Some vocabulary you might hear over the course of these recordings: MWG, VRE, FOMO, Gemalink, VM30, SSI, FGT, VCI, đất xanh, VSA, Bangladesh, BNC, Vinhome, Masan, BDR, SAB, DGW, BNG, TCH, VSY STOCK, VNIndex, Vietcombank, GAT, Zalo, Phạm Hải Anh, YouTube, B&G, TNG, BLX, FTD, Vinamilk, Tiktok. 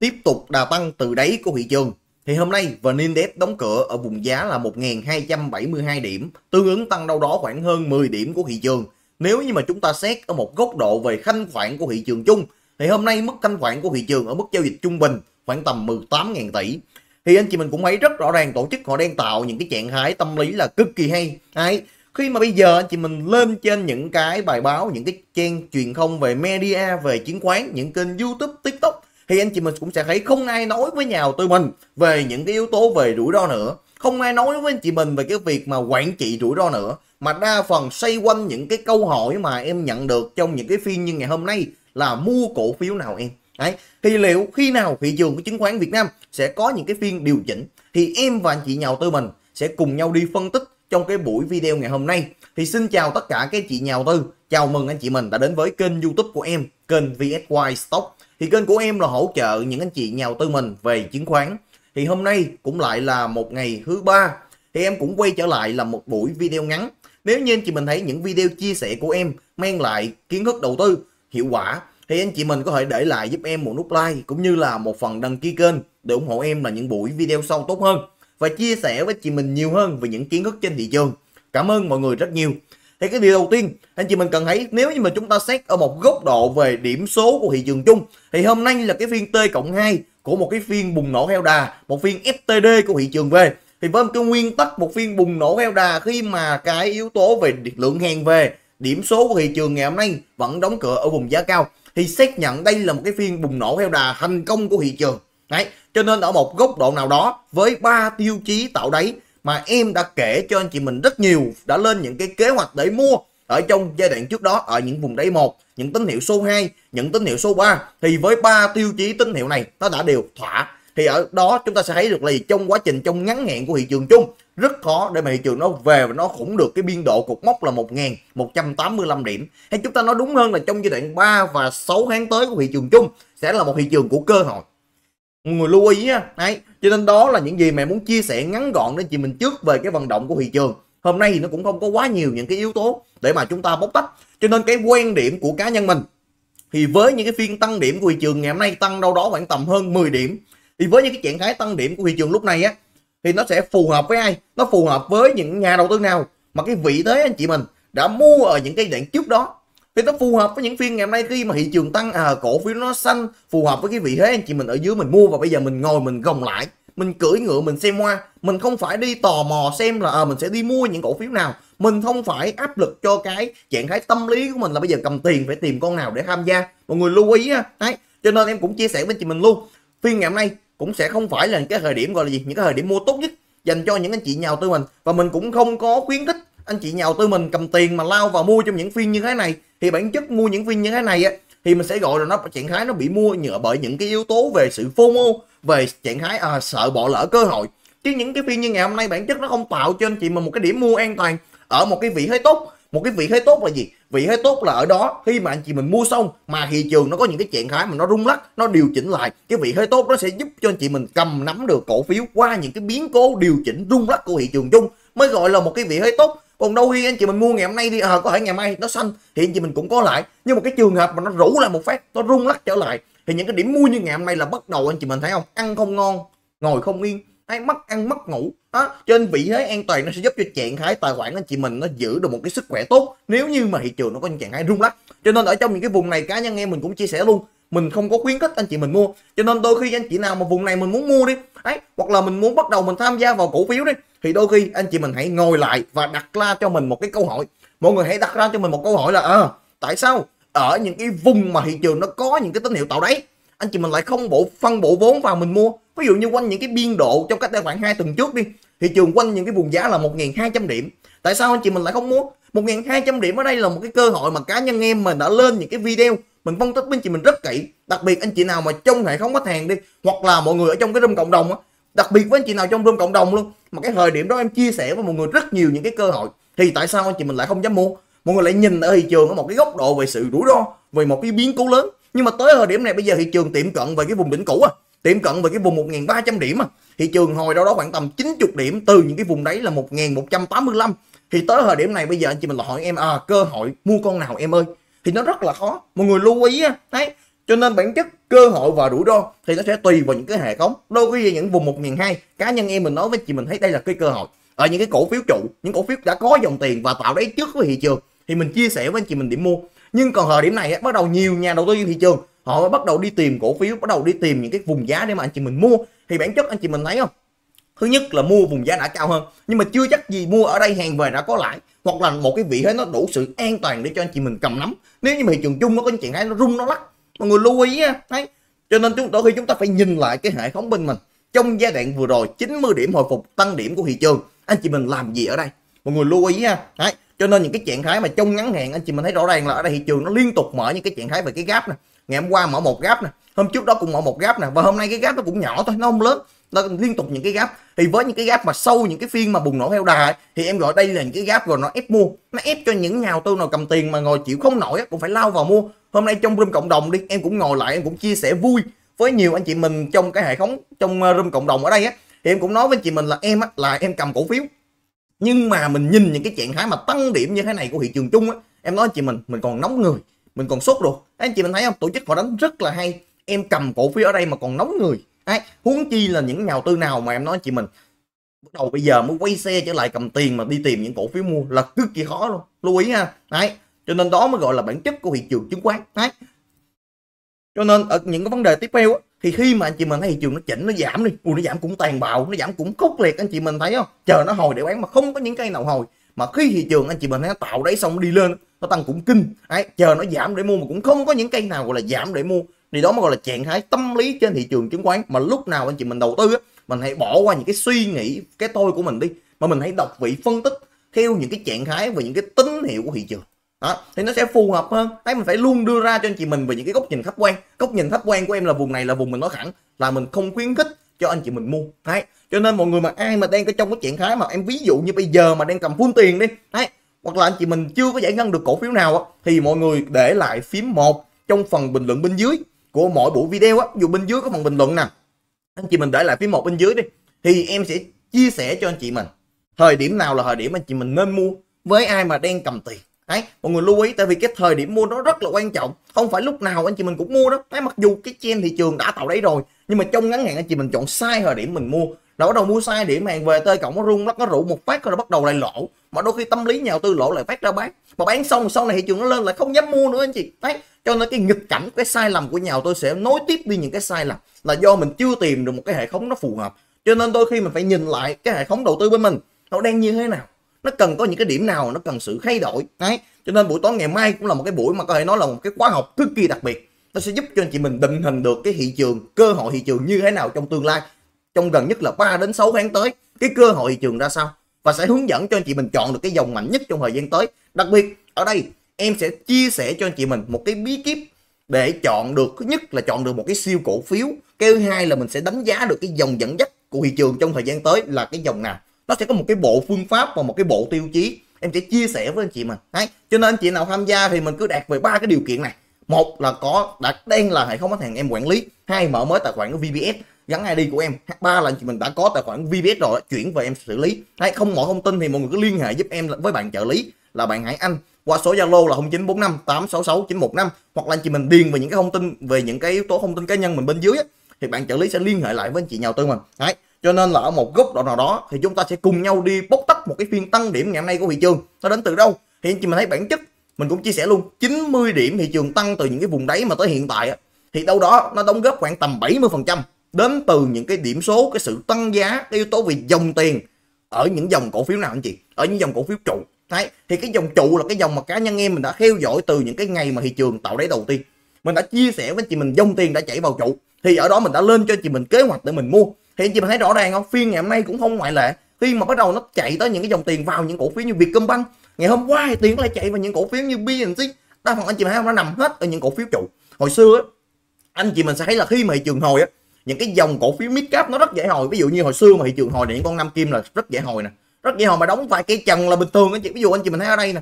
tiếp tục đà tăng từ đáy của thị trường. Thì hôm nay vnindex đóng cửa ở vùng giá là 1.272 điểm, tương ứng tăng đâu đó khoảng hơn 10 điểm của thị trường. Nếu như mà chúng ta xét ở một góc độ về thanh khoản của thị trường chung, thì hôm nay mức thanh khoản của thị trường ở mức giao dịch trung bình khoảng tầm 18.000 tỷ. Thì anh chị mình cũng thấy rất rõ ràng tổ chức họ đang tạo những cái trạng thái tâm lý là cực kỳ hay. Đấy. Khi mà bây giờ anh chị mình lên trên những cái bài báo, những cái trang truyền thông về media, về chứng khoán, những kênh YouTube, TikTok, thì anh chị mình cũng sẽ thấy không ai nói với nhà đầu tư mình về những cái yếu tố về rủi ro nữa. Không ai nói với anh chị mình về cái việc mà quản trị rủi ro nữa. Mà đa phần xoay quanh những cái câu hỏi mà em nhận được trong những cái phiên như ngày hôm nay là mua cổ phiếu nào em. Đấy. Thì liệu khi nào thị trường của chứng khoán Việt Nam sẽ có những cái phiên điều chỉnh, thì em và anh chị nhà đầu tư mình sẽ cùng nhau đi phân tích trong cái buổi video ngày hôm nay. Thì xin chào tất cả các chị nhà đầu tư, chào mừng anh chị mình đã đến với kênh YouTube của em, kênh VSY STOCK. Thì kênh của em là hỗ trợ những anh chị nhà đầu tư mình về chứng khoán. Thì hôm nay cũng lại là một ngày thứ ba, thì em cũng quay trở lại là một buổi video ngắn. Nếu như anh chị mình thấy những video chia sẻ của em mang lại kiến thức đầu tư hiệu quả, thì anh chị mình có thể để lại giúp em một nút like cũng như là một phần đăng ký kênh để ủng hộ em là những buổi video sau tốt hơn, và chia sẻ với chị mình nhiều hơn về những kiến thức trên thị trường. Cảm ơn mọi người rất nhiều. Thì cái điều đầu tiên anh chị mình cần thấy, nếu như mà chúng ta xét ở một góc độ về điểm số của thị trường chung, thì hôm nay là cái phiên T+2 của một cái phiên bùng nổ heo đà, một phiên FTD của thị trường về. Thì với một cái nguyên tắc một phiên bùng nổ heo đà, khi mà cái yếu tố về lượng hàng về, điểm số của thị trường ngày hôm nay vẫn đóng cửa ở vùng giá cao, thì xác nhận đây là một cái phiên bùng nổ heo đà thành công của thị trường. Đấy, cho nên ở một góc độ nào đó, với 3 tiêu chí tạo đáy mà em đã kể cho anh chị mình rất nhiều, đã lên những cái kế hoạch để mua ở trong giai đoạn trước đó, ở những vùng đáy 1, những tín hiệu số 2, những tín hiệu số 3, thì với 3 tiêu chí tín hiệu này nó đã đều thỏa. Thì ở đó chúng ta sẽ thấy được là trong quá trình trong ngắn hạn của thị trường chung rất khó để mà thị trường nó về và nó khủng được cái biên độ cột mốc là 1.185 điểm. Hay chúng ta nói đúng hơn là trong giai đoạn 3 và 6 tháng tới của thị trường chung sẽ là một thị trường của cơ hội. Mọi người lưu ý á. Đấy, cho nên đó là những gì mà muốn chia sẻ ngắn gọn đến chị mình trước về cái vận động của thị trường. Hôm nay thì nó cũng không có quá nhiều những cái yếu tố để mà chúng ta bóc tách. Cho nên cái quan điểm của cá nhân mình, thì với những cái phiên tăng điểm của thị trường ngày hôm nay tăng đâu đó khoảng tầm hơn 10 điểm, thì với những cái trạng thái tăng điểm của thị trường lúc này á, thì nó sẽ phù hợp với ai? Nó phù hợp với những nhà đầu tư nào mà cái vị thế anh chị mình đã mua ở những cái đoạn trước đó, thì nó phù hợp với những phiên ngày hôm nay khi mà thị trường tăng, cổ phiếu nó xanh, phù hợp với cái vị thế anh chị mình ở dưới mình mua. Và bây giờ mình ngồi mình gồng lại, mình cưỡi ngựa mình xem hoa, mình không phải đi tò mò xem là mình sẽ đi mua những cổ phiếu nào, mình không phải áp lực cho cái trạng thái tâm lý của mình là bây giờ cầm tiền phải tìm con nào để tham gia. Mọi người lưu ý á. Đấy, cho nên em cũng chia sẻ với chị mình luôn, phiên ngày hôm nay cũng sẽ không phải là cái thời điểm gọi là gì, những cái thời điểm mua tốt nhất dành cho những anh chị nhà đầu tư mình. Và mình cũng không có khuyến khích anh chị nhà đầu tư mình cầm tiền mà lao vào mua trong những phiên như thế này. Thì bản chất mua những phiên như thế này á, thì mình sẽ gọi là nó trạng thái nó bị mua nhựa bởi những cái yếu tố về sự FOMO, về trạng thái sợ bỏ lỡ cơ hội. Chứ những cái phiên như ngày hôm nay bản chất nó không tạo cho anh chị mà một cái điểm mua an toàn ở một cái vị thế tốt. Một cái vị thế tốt là gì? Vị thế tốt là ở đó khi mà anh chị mình mua xong mà thị trường nó có những cái trạng thái mà nó rung lắc, nó điều chỉnh lại, cái vị thế tốt nó sẽ giúp cho anh chị mình cầm nắm được cổ phiếu qua những cái biến cố điều chỉnh rung lắc của thị trường chung, mới gọi là một cái vị thế tốt. Còn đâu khi anh chị mình mua ngày hôm nay đi, có thể ngày mai nó xanh thì anh chị mình cũng có lại, nhưng mà cái trường hợp mà nó rủ lại một phát, nó rung lắc trở lại, thì những cái điểm mua như ngày hôm nay là bắt đầu anh chị mình thấy không, ăn không ngon, ngồi không yên, hay mất ăn mất ngủ đó. Cho nên vị thế an toàn nó sẽ giúp cho trạng thái tài khoản anh chị mình nó giữ được một cái sức khỏe tốt nếu như mà thị trường nó có những trạng thái rung lắc. Cho nên ở trong những cái vùng này cá nhân em mình cũng chia sẻ luôn, mình không có khuyến khích anh chị mình mua. Cho nên đôi khi anh chị nào mà vùng này mình muốn mua đi ấy, hoặc là mình muốn bắt đầu mình tham gia vào cổ phiếu đi, thì đôi khi anh chị mình hãy ngồi lại và đặt ra cho mình một cái câu hỏi. Mọi người hãy đặt ra cho mình một câu hỏi là tại sao ở những cái vùng mà thị trường nó có những cái tín hiệu tạo đáy, anh chị mình lại không phân bổ vốn vào mình mua? Ví dụ như quanh những cái biên độ trong cách đây khoảng 2 tuần trước đi, thị trường quanh những cái vùng giá là 1.200 điểm. Tại sao anh chị mình lại không mua? 1.200 điểm ở đây là một cái cơ hội mà cá nhân em mình đã lên những cái video mình phân tích với anh chị mình rất kỹ. Đặc biệt anh chị nào mà trong hệ thống khách hàng đi, hoặc là mọi người ở trong cái room cộng đồng á, đặc biệt với anh chị nào trong room cộng đồng luôn, mà cái thời điểm đó em chia sẻ với mọi người rất nhiều những cái cơ hội. Thì tại sao anh chị mình lại không dám mua? Mọi người lại nhìn ở thị trường ở một cái góc độ về sự rủi ro, về một cái biến cố lớn. Nhưng mà tới thời điểm này bây giờ thị trường tiệm cận về cái vùng đỉnh cũ, tiệm cận về cái vùng 1.300 điểm. Thị trường hồi đó khoảng tầm 90 điểm từ những cái vùng đấy là 1.185. Thì tới thời điểm này bây giờ anh chị mình là hỏi em cơ hội mua con nào em ơi, thì nó rất là khó. Mọi người lưu ý á. Đấy, Cho nên bản chất cơ hội và rủi ro thì nó sẽ tùy vào những cái hệ thống. Đôi khi những vùng 1.200, cá nhân em mình nói với chị mình thấy đây là cái cơ hội. Ở những cái cổ phiếu trụ, những cổ phiếu đã có dòng tiền và tạo đáy trước với thị trường thì mình chia sẻ với anh chị mình điểm mua. Nhưng còn thời điểm này bắt đầu nhiều nhà đầu tư thị trường họ mới bắt đầu đi tìm cổ phiếu, bắt đầu đi tìm những cái vùng giá để mà anh chị mình mua. Thì bản chất anh chị mình thấy không, thứ nhất là mua vùng giá đã cao hơn nhưng mà chưa chắc gì mua ở đây hàng về đã có lãi, hoặc là một cái vị thế nó đủ sự an toàn để cho anh chị mình cầm nắm. Nếu như mà thị trường chung nó có chuyện hay nó rung nó lắc, mọi người lưu ý thấy. Cho nên đôi khi chúng ta phải nhìn lại cái hệ thống bên mình. Trong giai đoạn vừa rồi 90 điểm hồi phục tăng điểm của thị trường, anh chị mình làm gì ở đây, mọi người lưu ý ha. Đấy, cho nên những cái trạng thái mà trong ngắn hạn anh chị mình thấy rõ ràng là ở đây thị trường nó liên tục mở những cái trạng thái về cái gap này. Ngày hôm qua mở một gap nè, hôm trước đó cũng mở một gap nè, và hôm nay cái gap nó cũng nhỏ thôi, nó không lớn, nó liên tục những cái gap. Thì với những cái gap mà sâu, những cái phiên mà bùng nổ heo đà ấy, thì em gọi đây là những cái gap rồi, nó ép mua, nó ép cho những nhà đầu tư nào cầm tiền mà ngồi chịu không nổi cũng phải lao vào mua. Hôm nay trong room cộng đồng đi, em cũng ngồi lại em cũng chia sẻ vui với nhiều anh chị mình trong cái hệ thống, trong room cộng đồng ở đây á, thì em cũng nói với chị mình là em cầm cổ phiếu, nhưng mà mình nhìn những cái trạng thái mà tăng điểm như thế này của thị trường chung á, em nói chị mình còn nóng người, mình còn sốt ruột. Anh chị mình thấy không, tổ chức họ đánh rất là hay, em cầm cổ phiếu ở đây mà còn nóng người. Đấy, huống chi là những nhà đầu tư nào mà em nói chị mình bắt đầu bây giờ mới quay xe trở lại cầm tiền mà đi tìm những cổ phiếu mua là cực kỳ khó luôn, lưu ý ha. Đấy, cho nên đó mới gọi là bản chất của thị trường chứng khoán. Đấy, cho nên ở những cái vấn đề tiếp theo á, thì khi mà anh chị mình thấy thị trường nó chỉnh, nó giảm đi, nó giảm cũng tàn bạo, nó giảm cũng khốc liệt, anh chị mình thấy không, chờ nó hồi để bán mà không có những cây nào hồi. Mà khi thị trường anh chị mình thấy nó tạo đáy xong đi lên, nó tăng cũng kinh. Đấy, chờ nó giảm để mua mà cũng không có những cây nào gọi là giảm để mua. Thì đó mới gọi là trạng thái tâm lý trên thị trường chứng khoán. Mà lúc nào anh chị mình đầu tư á, mình hãy bỏ qua những cái suy nghĩ cái tôi của mình đi, mà mình hãy đọc vị phân tích theo những cái trạng thái và những cái tín hiệu của thị trường. Đó, thì nó sẽ phù hợp hơn. Đấy, mình phải luôn đưa ra cho anh chị mình về những cái góc nhìn khách quan. Góc nhìn khách quan của em là vùng này là vùng mình nói thẳng là mình không khuyến khích cho anh chị mình mua. Đấy, cho nên mọi người mà ai mà đang có trong cái trạng thái mà em ví dụ như bây giờ mà đang cầm full tiền đi, đấy, hoặc là anh chị mình chưa có giải ngân được cổ phiếu nào á, thì mọi người để lại phím 1 trong phần bình luận bên dưới của mỗi buổi video á. Dù bên dưới có phần bình luận nè, anh chị mình để lại phím 1 bên dưới đi, thì em sẽ chia sẻ cho anh chị mình thời điểm nào là thời điểm anh chị mình nên mua với ai mà đang cầm tiền. Đấy, mọi người lưu ý, tại vì cái thời điểm mua nó rất là quan trọng, không phải lúc nào anh chị mình cũng mua đó. Đấy, mặc dù cái trend thị trường đã tạo đáy rồi, nhưng mà trong ngắn hạn anh chị mình chọn sai thời điểm mình mua, nó bắt đầu mua sai điểm hàng về tơi cộng nó rung lắc, nó rụ một phát rồi nó bắt đầu lại lỗ. Mà đôi khi tâm lý nhà đầu tư lỗ lại phát ra bán, mà bán xong sau này thị trường nó lên lại không dám mua nữa anh chị. Đấy, cho nên cái nghịch cảnh, cái sai lầm của nhà đầu tư sẽ nối tiếp đi những cái sai lầm là do mình chưa tìm được một cái hệ thống nó phù hợp. Cho nên đôi khi mình phải nhìn lại cái hệ thống đầu tư bên mình nó đang như thế nào, nó cần có những cái điểm nào nó cần sự thay đổi. Đấy, cho nên buổi tối ngày mai cũng là một cái buổi mà có thể nói là một cái khóa học cực kỳ đặc biệt. Nó sẽ giúp cho anh chị mình định hình được cái thị trường, cơ hội thị trường như thế nào trong tương lai, trong gần nhất là 3 đến 6 tháng tới, cái cơ hội thị trường ra sao, và sẽ hướng dẫn cho anh chị mình chọn được cái dòng mạnh nhất trong thời gian tới. Đặc biệt ở đây em sẽ chia sẻ cho anh chị mình một cái bí kíp để chọn được, thứ nhất là chọn được một cái siêu cổ phiếu, cái thứ hai là mình sẽ đánh giá được cái dòng dẫn dắt của thị trường trong thời gian tới là cái dòng nào. Nó sẽ có một cái bộ phương pháp và một cái bộ tiêu chí em sẽ chia sẻ với anh chị mình. Đấy, cho nên anh chị nào tham gia thì mình cứ đạt về 3 cái điều kiện này. Một là đang là hệ thống khách hàng em quản lý, hai mở mới tài khoản của VPS gắn ID của em, ba là anh chị mình đã có tài khoản VPS rồi chuyển về em xử lý. Đấy, không mọi thông tin thì mọi người cứ liên hệ giúp em với bạn trợ lý là bạn Hải Anh qua số Zalo là 0945866915, hoặc là anh chị mình điền về những cái thông tin về những cái yếu tố thông tin cá nhân mình bên dưới ấy, thì bạn trợ lý sẽ liên hệ lại với anh chị nhà đầu tư mình. Đấy, cho nên là ở một góc độ nào đó thì chúng ta sẽ cùng nhau đi bóc tách một cái phiên tăng điểm ngày hôm nay của thị trường nó đến từ đâu. Thì anh chị mình thấy bản chất mình cũng chia sẻ luôn, 90 điểm thị trường tăng từ những cái vùng đáy mà tới hiện tại thì đâu đó nó đóng góp khoảng tầm 70% đến từ những cái điểm số, cái sự tăng giá, cái yếu tố về dòng tiền ở những dòng cổ phiếu nào anh chị, ở những dòng cổ phiếu trụ. Đấy, thì cái dòng trụ là cái dòng mà cá nhân em mình đã theo dõi từ những cái ngày mà thị trường tạo đáy đầu tiên, mình đã chia sẻ với anh chị mình dòng tiền đã chảy vào trụ, thì ở đó mình đã lên cho anh chị mình kế hoạch để mình mua. Thì anh chị mình thấy rõ ràng không, phiên ngày hôm nay cũng không ngoại lệ, khi mà bắt đầu nó chạy tới những cái dòng tiền vào những cổ phiếu như Vietcombank. Ngày hôm qua thì tiền nó lại chạy vào những cổ phiếu như BNC. Đa phần anh chị mình thấy không, nó nằm hết ở những cổ phiếu trụ. Hồi xưa anh chị mình sẽ thấy là khi mà thị trường hồi những cái dòng cổ phiếu mid cap nó rất dễ hồi. Ví dụ như hồi xưa mà thị trường hồi này những con Nam Kim là rất dễ hồi nè, rất dễ hồi mà đóng vài cây trần là bình thường anh chị. Ví dụ anh chị mình thấy ở đây nè,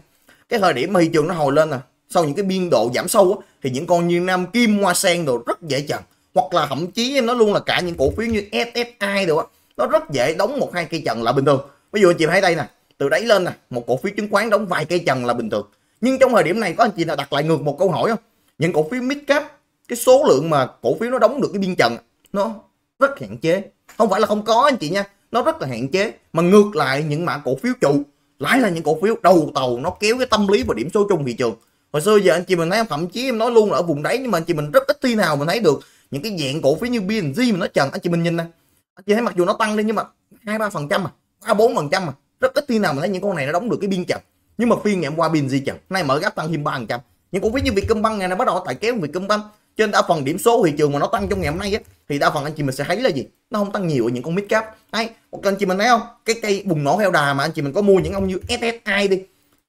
cái thời điểm mà thị trường nó hồi lên nè, sau những cái biên độ giảm sâu thì những con như Nam Kim, Hoa Sen đồ rất dễ trần, hoặc là thậm chí em nói luôn là cả những cổ phiếu như SSI đồ nó rất dễ đóng 1-2 cây trần là bình thường. Ví dụ anh chị thấy đây nè, từ đấy lên nè, một cổ phiếu chứng khoán đóng vài cây trần là bình thường. Nhưng trong thời điểm này có anh chị nào đặt lại ngược một câu hỏi không, những cổ phiếu mid cap cái số lượng mà cổ phiếu nó đóng được cái biên trần nó rất hạn chế. Không phải là không có anh chị nha, nó rất là hạn chế. Mà ngược lại những mã cổ phiếu trụ lại là những cổ phiếu đầu tàu, nó kéo cái tâm lý và điểm số chung thị trường. Hồi xưa giờ anh chị mình thấy, thậm chí em nói luôn là ở vùng đấy, nhưng mà anh chị mình rất ít khi nào mình thấy được những cái dạng cổ phiếu như B&G mà nó trần. Anh chị mình nhìn nè, anh chị thấy mặc dù nó tăng lên nhưng mà 2-3% mà, 3-4% mà, rất ít khi nào mình thấy những con này nó đóng được cái biên trần. Nhưng mà phiên ngày hôm qua B&G trần, nay mở gấp tăng thêm 3%. Những cổ phiếu như Vietcombank ngày này bắt đầu tại kéo Vietcombank, cho nên đa phần điểm số thị trường mà nó tăng trong ngày hôm nay á, thì đa phần anh chị mình sẽ thấy là gì, nó không tăng nhiều ở những con mid cap. Hay anh chị mình thấy không, cái cây bùng nổ heo đà mà anh chị mình có mua những ông như SSI đi,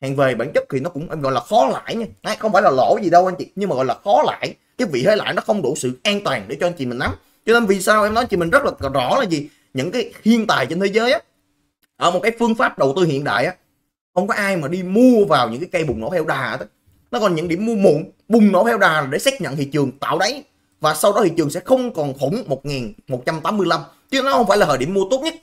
hàng về bản chất thì nó cũng em gọi là khó lãi nha. Đấy, không phải là lỗ gì đâu anh chị, nhưng mà gọi là khó lãi, cái vị thế lãi nó không đủ sự an toàn để cho anh chị mình nắm. Cho nên vì sao em nói chị mình rất là rõ là gì, những cái thiên tài trên thế giới á, ở một cái phương pháp đầu tư hiện đại á, không có ai mà đi mua vào những cái cây bùng nổ heo đà đó. Nó còn những điểm mua muộn, bùng nổ heo đà để xác nhận thị trường tạo đáy và sau đó thị trường sẽ không còn khủng 1185, chứ nó không phải là thời điểm mua tốt nhất.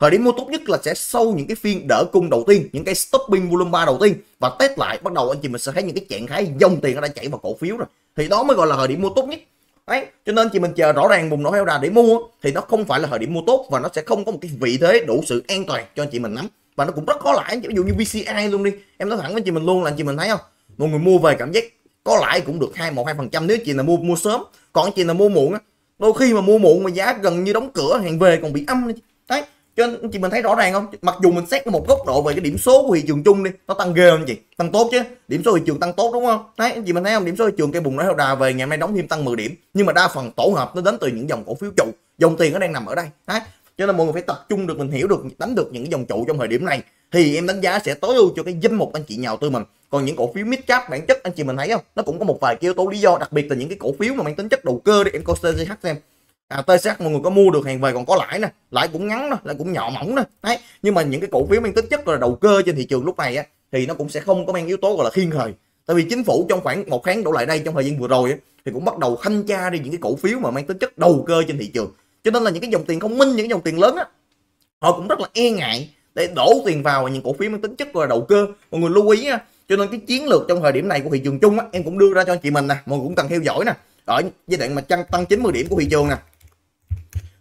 Thời điểm mua tốt nhất là sẽ sau những cái phiên đỡ cung đầu tiên, những cái stopping volume 3 đầu tiên và test lại, bắt đầu anh chị mình sẽ thấy những cái trạng thái dòng tiền nó đã chảy vào cổ phiếu rồi, thì đó mới gọi là thời điểm mua tốt nhất. Đấy, cho nên chị mình chờ rõ ràng bùng nổ heo đà để mua thì nó không phải là thời điểm mua tốt, và nó sẽ không có một cái vị thế đủ sự an toàn cho anh chị mình nắm, và nó cũng rất khó lãi. Ví dụ như VCI luôn đi, em nói thẳng với chị mình luôn là anh chị mình thấy không, mọi người mua về cảm giác có lãi cũng được 1-2% nếu chị là mua sớm, còn chị là mua muộn á, đôi khi mà mua muộn mà giá gần như đóng cửa, hàng về còn bị âm. Đấy, cho nên chị mình thấy rõ ràng không, mặc dù mình xét một góc độ về cái điểm số của thị trường chung đi, nó tăng ghê không chị, tăng tốt chứ, điểm số thị trường tăng tốt đúng không. Đấy, chị mình thấy không, điểm số thị trường cây bùng nổ heo đà về ngày hôm nay đóng thêm tăng 10 điểm, nhưng mà đa phần tổ hợp nó đến từ những dòng cổ phiếu trụ, dòng tiền nó đang nằm ở đây. Đấy, cho nên mọi người phải tập trung được, mình hiểu được, đánh được những dòng trụ trong thời điểm này thì em đánh giá sẽ tối ưu cho cái danh mục anh chị nhà đầu tư mình. Còn những cổ phiếu mid cap bản chất anh chị mình thấy không, nó cũng có một vài yếu tố lý do, đặc biệt là những cái cổ phiếu mà mang tính chất đầu cơ đi, em coi TCH xem. TCH mọi người có mua được, hàng về còn có lãi nè, lãi cũng ngắn nè, lãi cũng nhỏ mỏng nè. Đấy, nhưng mà những cái cổ phiếu mang tính chất là đầu cơ trên thị trường lúc này á, thì nó cũng sẽ không có mang yếu tố gọi là thiên thời. Tại vì chính phủ trong khoảng 1 tháng đổ lại đây, trong thời gian vừa rồi á, thì cũng bắt đầu thanh tra đi những cái cổ phiếu mà mang tính chất đầu cơ trên thị trường. Cho nên là những cái dòng tiền không minh, những cái dòng tiền lớn á, họ cũng rất là e ngại để đổ tiền vào những cổ phiếu mang tính chất là đầu cơ. Mọi người lưu ý á. Cho nên cái chiến lược trong thời điểm này của thị trường chung á, em cũng đưa ra cho anh chị mình nè, mọi người cũng cần theo dõi nè. Ở giai đoạn mà tăng 90 điểm của thị trường nè,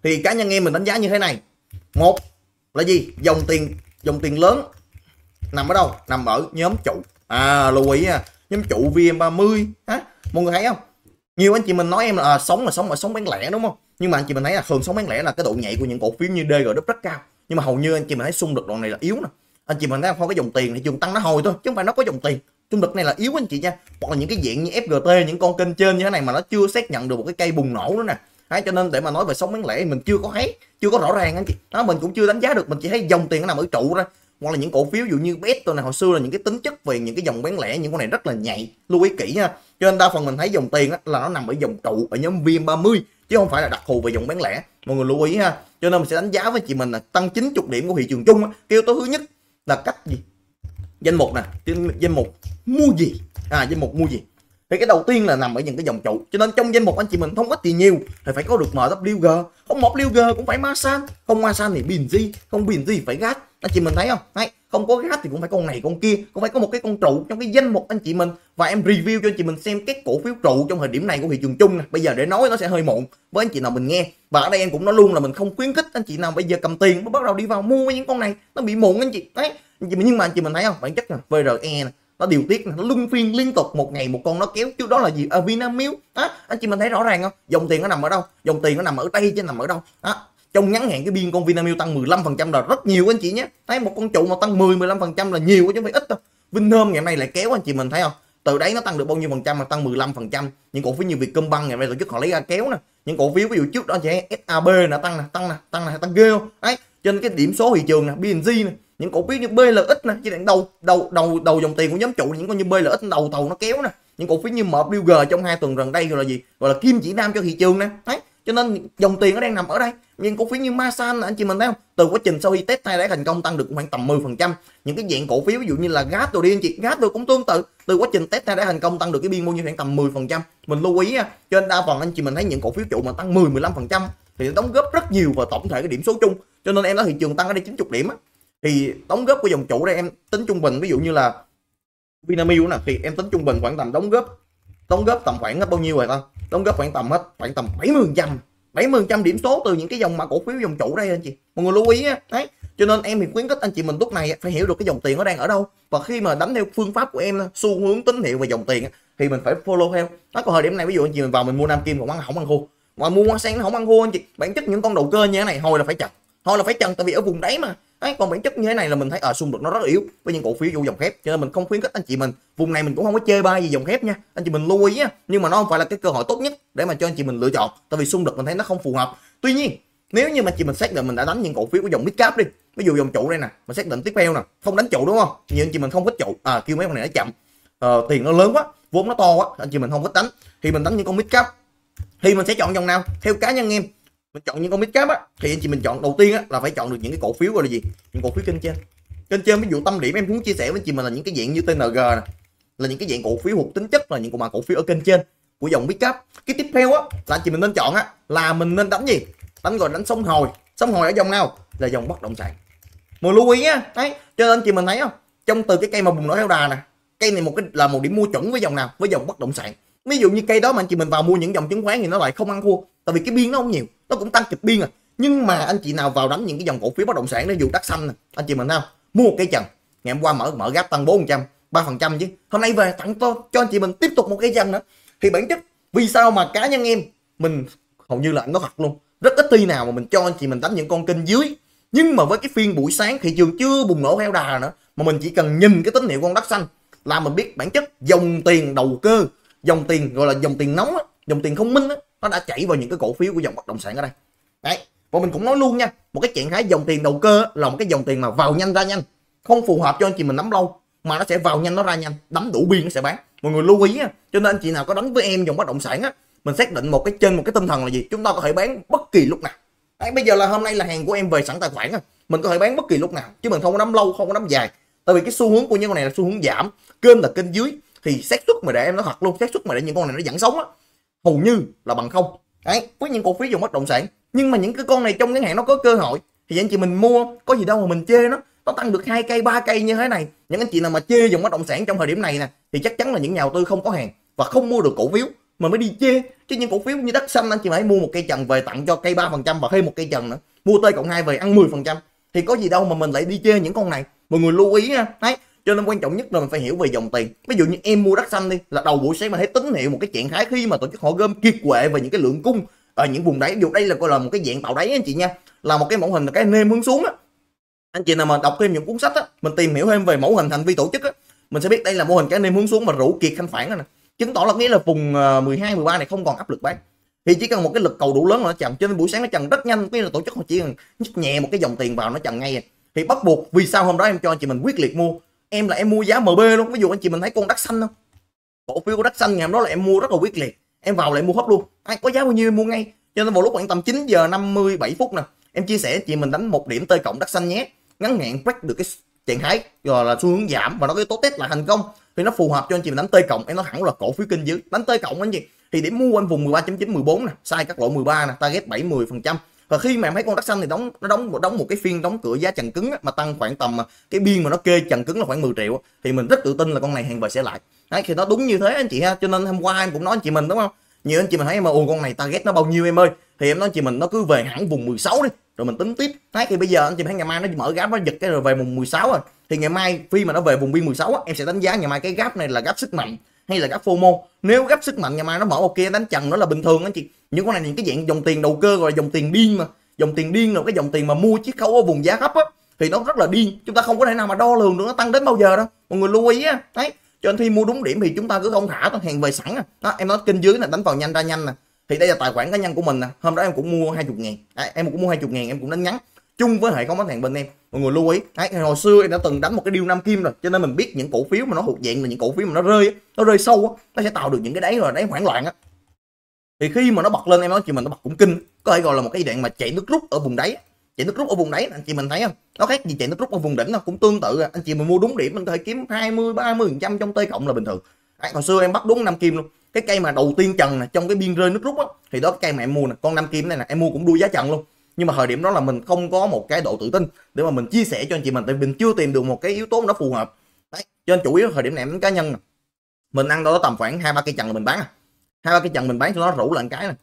thì cá nhân em mình đánh giá như thế này. Một là gì? Dòng tiền lớn nằm ở đâu? Nằm ở nhóm trụ. Lưu ý nha, nhóm trụ VM30 á, mọi người thấy không? Nhiều anh chị mình nói em là sống bán lẻ đúng không? Nhưng mà anh chị mình thấy là thường sống bán lẻ là cái độ nhạy của những cổ phiếu như DGW rất cao. Nhưng mà hầu như anh chị mình thấy xung lực đoạn này là yếu nè. Anh chị mình thấy không, có dòng tiền thị trường tăng nó hồi thôi, chứ không phải nó có dòng tiền. Xung lực này là yếu anh chị nha. Hoặc là những cái diện như FGT, những con kênh trên như thế này mà nó chưa xác nhận được một cái cây bùng nổ nữa nè. Đấy, cho nên để mà nói về sống bán lẻ mình chưa có thấy, chưa có rõ ràng anh chị. Đó, mình cũng chưa đánh giá được, mình chỉ thấy dòng tiền nó nằm ở trụ ra. Hoặc là những cổ phiếu dụ như BS tôi này, hồi xưa là những cái tính chất về những cái dòng bán lẻ, những con này rất là nhạy, lưu ý kỹ nha. Cho nên đa phần mình thấy dòng tiền là nó nằm ở dòng trụ, ở nhóm VM30 chứ không phải là đặc thù về dòng bán lẻ. Mọi người lưu ý ha. Cho nên mình sẽ đánh giá với chị mình là tăng 90 điểm của thị trường chung á, yếu tố thứ nhất là cách gì? Danh mục nè, danh mục mua gì? Danh mục mua gì? Thì cái đầu tiên là nằm ở những cái dòng trụ. Cho nên trong danh mục anh chị mình không ít thì nhiều thì phải có được MWG, không MWG cũng phải Masan, không Masan thì BNG, không BNG phải GAT. Anh chị mình thấy không? Đấy, không có GAT thì cũng phải con này con kia, cũng phải có một cái con trụ trong cái danh mục anh chị mình. Và em review cho anh chị mình xem các cổ phiếu trụ trong thời điểm này của thị trường chung này. Bây giờ để nói nó sẽ hơi muộn với anh chị nào mình nghe. Và ở đây em cũng nói luôn là mình không khuyến khích anh chị nào bây giờ cầm tiền mới bắt đầu đi vào mua những con này, nó bị muộn anh chị. Đấy, nhưng mà anh chị mình thấy không? Bản chất là VRE này, nó điều tiết, nó luân phiên liên tục, một ngày một con nó kéo. Trước đó là gì? Vinamilk đó. Anh chị mình thấy rõ ràng không? Dòng tiền nó nằm ở đâu? Dòng tiền nó nằm ở đây chứ nằm ở đâu đó. Trong ngắn hạn cái biên con Vinamilk tăng 15% là rất nhiều anh chị nhé. Thấy một con trụ mà tăng 10-15% là nhiều chứ không phải ít đâu. Vinhome ngày hôm nay lại kéo anh chị mình thấy không? Từ đấy nó tăng được bao nhiêu phần trăm mà tăng 15%. Những cổ phiếu như Vietcombank ngày hôm nay tổ chức họ lấy ra kéo nè. Những cổ phiếu ví dụ trước đó chị SAB là tăng ghê không? Đấy, trên cái điểm số thị trường nè, BNG nè, những cổ phiếu như BLX nè, chỉ đoạn đầu dòng tiền của nhóm trụ, những con như BLX đầu tàu nó kéo nè. Những cổ phiếu như MWG trong 2 tuần gần đây rồi là gì? Gọi là kim chỉ nam cho thị trường nè. Đấy, cho nên dòng tiền nó đang nằm ở đây. Nhưng cổ phiếu như Masan anh chị mình thấy không? Từ quá trình sau khi test thay đáy thành công tăng được khoảng tầm 10%. Những cái dạng cổ phiếu ví dụ như là GAT rồi đi anh chị, GAT rồi cũng tương tự. Từ quá trình test thay đáy thành công tăng được cái biên bao nhiêu khoảng tầm 10%. Mình lưu ý ha. Cho nên đa phần anh chị mình thấy những cổ phiếu trụ mà tăng 10-15% thì đóng góp rất nhiều vào tổng thể cái điểm số chung. Cho nên em nói thị trường tăng ở đây 90 điểm á, thì đóng góp của dòng trụ đây em tính trung bình, ví dụ như là Vinamilk nè, thì em tính trung bình khoảng tầm đóng góp khoảng bao nhiêu rồi ta? đóng góp khoảng tầm hết khoảng tầm 70% điểm số từ những cái dòng mã cổ phiếu dòng trụ đây anh chị, mọi người lưu ý á. Đấy, cho nên em thì khuyến khích anh chị mình lúc này phải hiểu được cái dòng tiền nó đang ở đâu, và khi mà đánh theo phương pháp của em xu hướng tín hiệu về dòng tiền thì mình phải follow theo nó. Còn thời điểm này ví dụ anh chị mình vào mình mua Nam Kim cũng không ăn khô, mà mua Hoa Sen nó không ăn khô anh chị. Bản chất những con đầu cơ như thế này hồi là phải chần, tại vì ở vùng đáy mà. Đấy, còn bản chất như thế này là mình thấy ở xung đột nó rất yếu với những cổ phiếu vô dòng thép, cho nên mình không khuyến khích anh chị mình. Vùng này mình cũng không có chê bai gì dòng thép nha anh chị mình, lưu ý á, nhưng mà nó không phải là cái cơ hội tốt nhất để mà cho anh chị mình lựa chọn, tại vì xung đột mình thấy nó không phù hợp. Tuy nhiên nếu như mà chị mình xác định mình đã đánh những cổ phiếu của dòng mid cap đi, ví dụ dòng trụ đây nè, mình xác định tiếp theo nè, không đánh trụ đúng không, nhưng chị mình không thích trụ, kêu mấy con này nó chậm, tiền nó lớn quá, vốn nó to quá, anh chị mình không thích đánh, thì mình đánh những con mid cap. Thì mình sẽ chọn dòng nào? Theo cá nhân em, mình chọn những con mid cap á, thì anh chị mình chọn đầu tiên á, là phải chọn được những cái cổ phiếu gọi là gì, những cổ phiếu kênh trên. Kênh trên ví dụ tâm điểm em muốn chia sẻ với chị mình là những cái dạng như TNG nè, là những cái dạng cổ phiếu thuộc tính chất là những cổ phiếu ở kênh trên của dòng mid cap. Cái tiếp theo á là anh chị mình nên chọn á, là mình nên đánh gì? Đánh sóng hồi. Sóng hồi ở dòng nào? Là dòng bất động sản. Mọi lưu ý á, đấy, cho nên chị mình thấy không? Trong từ cái cây mà bùng nổ theo đà nè, cây này là một điểm mua chuẩn với dòng nào? Với dòng bất động sản. Ví dụ như cây đó mà anh chị mình vào mua những dòng chứng khoán thì nó lại không ăn thua, tại vì cái biên nó không nhiều, nó cũng tăng kịp biên à. Nhưng mà anh chị nào vào đánh những cái dòng cổ phiếu bất động sản, ví dụ đất xanh này, anh chị mình thấy không? Mua một cây trần, ngày hôm qua mở gáp tăng 4%, 3% chứ, hôm nay về tặng cho anh chị mình tiếp tục một cây trần nữa. Thì bản chất vì sao mà cá nhân em mình hầu như là anh nói thật luôn, rất ít khi nào mà mình cho anh chị mình đánh những con kênh dưới. Nhưng mà với cái phiên buổi sáng thị trường chưa bùng nổ heo đà nữa, mà mình chỉ cần nhìn cái tín hiệu con đất xanh là mình biết bản chất dòng tiền đầu cơ, dòng tiền gọi là dòng tiền nóng, dòng tiền không minh, nó đã chảy vào những cái cổ phiếu của dòng bất động sản ở đây. Đấy, và mình cũng nói luôn nha, một cái trạng thái dòng tiền đầu cơ là một cái dòng tiền mà vào nhanh ra nhanh, không phù hợp cho anh chị mình nắm lâu, mà nó sẽ vào nhanh nó ra nhanh, đấm đủ biên nó sẽ bán. Mọi người lưu ý, cho nên anh chị nào có đánh với em dòng bất động sản á, mình xác định một cái trên một cái tinh thần là gì, chúng ta có thể bán bất kỳ lúc nào. Đấy, bây giờ là hôm nay là hàng của em về sẵn tài khoản rồi, mình có thể bán bất kỳ lúc nào, chứ mình không có nắm lâu, không có nắm dài, tại vì cái xu hướng của những con này là xu hướng giảm, kênh là kênh dưới, thì xác suất mà để em nó thật luôn, xác suất mà để những con này nó dẫn sống á, hầu như là bằng không. Đấy, với những cổ phiếu dòng bất động sản. Nhưng mà những cái con này trong ngắn hạn nó có cơ hội thì anh chị mình mua, có gì đâu mà mình chê nó tăng được 2 cây 3 cây như thế này. Những anh chị nào mà chê dòng bất động sản trong thời điểm này nè thì chắc chắn là những nhà đầu tư không có hàng và không mua được cổ phiếu mà mới đi chê. Chứ những cổ phiếu như đất xanh anh chị phải mua một cây trần về tặng cho cây 3% và thêm một cây trần nữa, mua T+2 về ăn 10%, thì có gì đâu mà mình lại đi chê những con này. Mọi người lưu ý ha. Đấy, cho nên quan trọng nhất là mình phải hiểu về dòng tiền. Ví dụ như em mua đất xanh đi, là đầu buổi sáng mà thấy tín hiệu một cái trạng thái khi mà tổ chức họ gom kiệt quệ về những cái lượng cung ở những vùng đáy. Điều đây là coi là một cái dạng tạo đáy anh chị nha, là một cái mẫu hình là cái nêm hướng xuống á. Anh chị nào mà đọc thêm những cuốn sách á, mình tìm hiểu thêm về mẫu hình hành vi tổ chức á, mình sẽ biết đây là mô hình cái nêm hướng xuống mà rũ kiệt thanh khoản nè, chứng tỏ là nghĩa là vùng 12 13 này không còn áp lực bán, thì chỉ cần một cái lực cầu đủ lớn là nó chằn. Cho nên buổi sáng nó chằn rất nhanh, nghĩa là tổ chức họ chỉ cần nhích nhẹ một cái dòng tiền vào nó chằn ngay. Thì bắt buộc vì sao hôm đó em cho anh chị mình quyết liệt mua, em là em mua giá MB luôn. Ví dụ anh chị mình thấy con đất xanh không, cổ phiếu của đất xanh ngày hôm đó là em mua rất là quyết liệt, em vào lại mua hấp luôn, ai có giá bao nhiêu em mua ngay. Cho nên vào lúc khoảng tầm 9:57 nè, em chia sẻ chị mình đánh 1 điểm T+ đất xanh nhé, ngắn hạn quét được cái trạng thái rồi là xu hướng giảm và nó cái tố test là thành công, thì nó phù hợp cho anh chị mình đánh T+. Em nói thẳng là cổ phiếu kênh dưới đánh T+ anh chị, thì điểm mua quanh vùng 13.9 14 nè, sai các lỗ 13 nè, target 7 10%. Và khi mà em thấy con đất xanh thì nó đóng một cái phiên đóng cửa giá trần cứng á, mà tăng khoảng tầm cái biên mà nó kê trần cứng là khoảng 10 triệu á, thì mình rất tự tin là con này hàng về sẽ lại. Đấy, thì nó đúng như thế anh chị ha. Cho nên hôm qua em cũng nói anh chị mình đúng không, nhiều anh chị mình thấy em ồ con này target nó bao nhiêu em ơi, thì em nói anh chị mình nó cứ về hẳn vùng 16 đi rồi mình tính tiếp. Đấy, thì bây giờ anh chị thấy ngày mai nó mở gáp nó giật cái rồi về vùng 16 rồi, thì ngày mai khi mà nó về vùng biên 16 á, em sẽ đánh giá ngày mai cái gáp này là gáp sức mạnh hay là gáp FOMO. Nếu gáp sức mạnh ngày mai nó mở ok đánh trần nó là bình thường anh chị. Những con này những cái dạng dòng tiền đầu cơ gọi là dòng tiền điên mà. Dòng tiền điên là cái dòng tiền mà mua chiếc khấu ở vùng giá thấp á, thì nó rất là điên. Chúng ta không có thể nào mà đo lường được nó tăng đến bao giờ đâu. Mọi người lưu ý á. Đấy, cho nên khi mua đúng điểm thì chúng ta cứ không thả nó hàng về sẵn à. Đó, em nói kênh dưới là đánh vào nhanh ra nhanh nè. Thì đây là tài khoản cá nhân của mình nè. Hôm đó em cũng mua 20.000. Em cũng mua 20.000, em cũng đánh ngắn chung với hệ thống bán hàng bên em. Mọi người lưu ý. Đấy, hồi xưa em đã từng đánh một cái deal Nam Kim rồi, cho nên mình biết những cổ phiếu mà nó thuộc dạng là những cổ phiếu mà nó rơi sâu á, nó sẽ tạo được những cái đáy rồi đáy hoảng loạn á. Thì khi mà nó bật lên em nói chị mình nó bật cũng kinh, có thể gọi là một cái dạng mà chạy nước rút ở vùng đáy. Chạy nước rút ở vùng đáy anh chị mình thấy không? Nó khác gì chạy nước rút ở vùng đỉnh đâu, cũng tương tự. Anh chị mình mua đúng điểm mình có thể kiếm 20-30% trong T+ là bình thường. Đấy, hồi xưa em bắt đúng Nam Kim luôn. Cái cây mà đầu tiên trần nè, trong cái biên rơi nước rút á, thì đó cái cây mà em mua nè, con Nam Kim này nè, em mua cũng đuôi giá trần luôn. Nhưng mà thời điểm đó là mình không có một cái độ tự tin để mà mình chia sẻ cho anh chị mình, tại mình chưa tìm được một cái yếu tố nó phù hợp. Đấy, cho nên chủ yếu thời điểm này em cá nhân mình ăn đâu đó tầm khoảng 2-3 cây trần là mình bán à. hai ba cái trận mình bán cho nó rủ lại cái này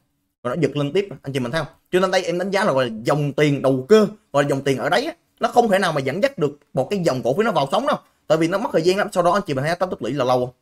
rồi nó giật lên tiếp, anh chị mình thấy không? Cho nên đây em đánh giá là gọi là dòng tiền đầu cơ, gọi là dòng tiền ở đấy á, nó không thể nào mà dẫn dắt được một cái dòng cổ phiếu nó vào sóng đâu, tại vì nó mất thời gian lắm. Sau đó anh chị mình thấy tám tích lũy là lâu,